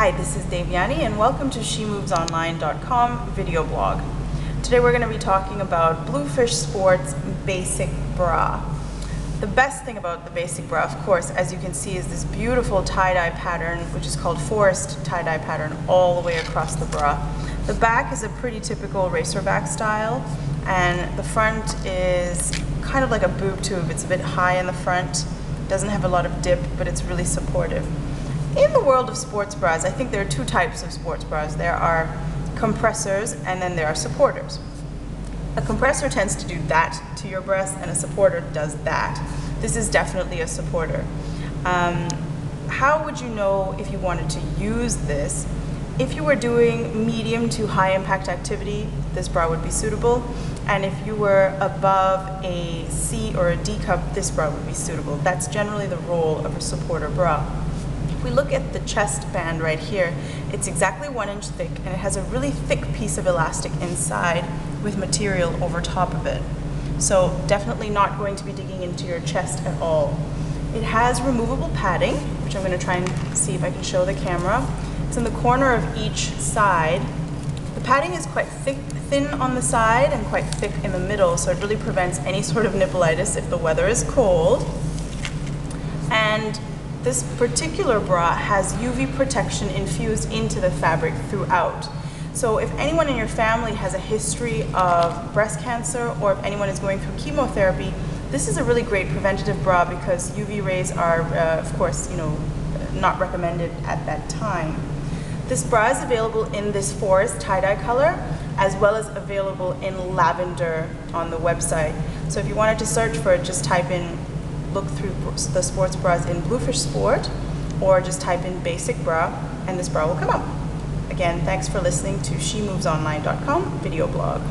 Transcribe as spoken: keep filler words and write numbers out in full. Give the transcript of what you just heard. Hi, this is Daviani and welcome to She Moves Online dot com video blog. Today we're going to be talking about Bluefish Sports Basic Bra. The best thing about the Basic Bra, of course, as you can see, is this beautiful tie-dye pattern, which is called forest tie-dye pattern, all the way across the bra. The back is a pretty typical racerback style, and the front is kind of like a boob tube. It's a bit high in the front, doesn't have a lot of dip, but it's really supportive. In the world of sports bras, I think there are two types of sports bras. There are compressors and then there are supporters. A compressor tends to do that to your breast and a supporter does that. This is definitely a supporter. Um, how would you know if you wanted to use this? If you were doing medium to high impact activity, this bra would be suitable. And if you were above a C or a D cup, this bra would be suitable. That's generally the role of a supporter bra. If we look at the chest band right here, it's exactly one inch thick and it has a really thick piece of elastic inside with material over top of it. So definitely not going to be digging into your chest at all. It has removable padding, which I'm going to try and see if I can show the camera. It's in the corner of each side. The padding is quite thick, thin on the side and quite thick in the middle, so it really prevents any sort of nippleitis if the weather is cold. And this particular bra has U V protection infused into the fabric throughout. So if anyone in your family has a history of breast cancer or if anyone is going through chemotherapy, this is a really great preventative bra because U V rays are, uh, of course, you know, not recommended at that time. This bra is available in this forest tie-dye color as well as available in lavender on the website. So if you wanted to search for it, just type in look through the sports bras in Bluefish Sport or just type in basic bra and this bra will come up. Again, thanks for listening to She Moves Online dot com video blog.